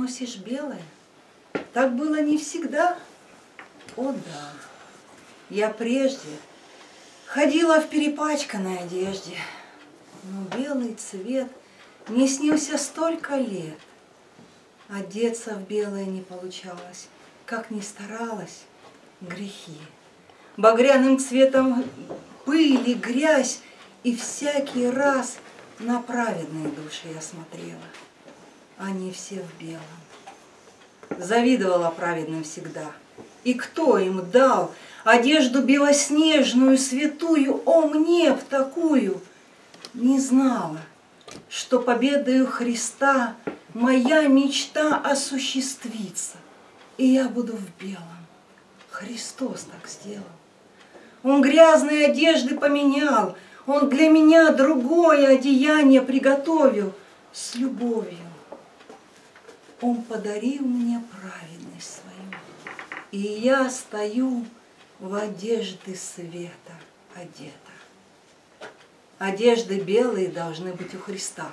носишь белое? Так было не всегда. О да, я прежде ходила в перепачканной одежде, но белый цвет мне снился столько лет. Одеться в белое не получалось, как ни старалась, грехи. Багряным цветом пыли, грязь, и всякий раз на праведные души я смотрела. Они все в белом. Завидовала праведным всегда. И кто им дал одежду белоснежную, святую, о мне в такую? Не знала, что победою Христа моя мечта осуществится, и я буду в белом. Христос так сделал. Он грязные одежды поменял, Он для меня другое одеяние приготовил с любовью. Он подарил мне праведность свою, и я стою в одежды света одета. Одежды белые должны быть у Христа,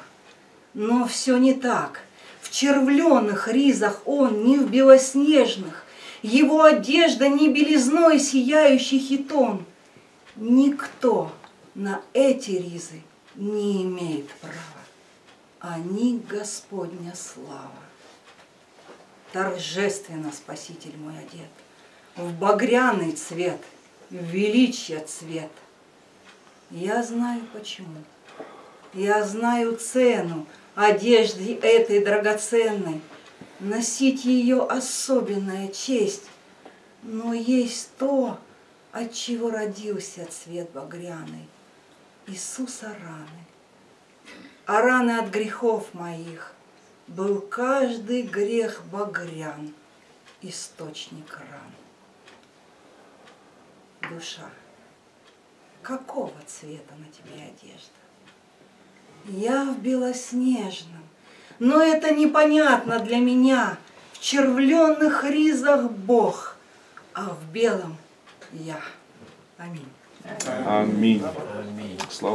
но все не так. В червленых ризах Он, не в белоснежных, Его одежда не белизной сияющий хитон. Никто на эти ризы не имеет права, они Господня слава. Торжественно Спаситель мой одет, в багряный цвет, в величие цвет. Я знаю почему, я знаю цену одежды этой драгоценной, носить ее особенная честь, но есть то, от чего родился цвет багряный, Иисуса раны. А раны от грехов моих был каждый грех багрян, источник ран. Душа, какого цвета на тебе одежда? Я в белоснежном, но это непонятно для меня. В червленых ризах Бог, а в белом я. Аминь. Аминь. Аминь. Аминь.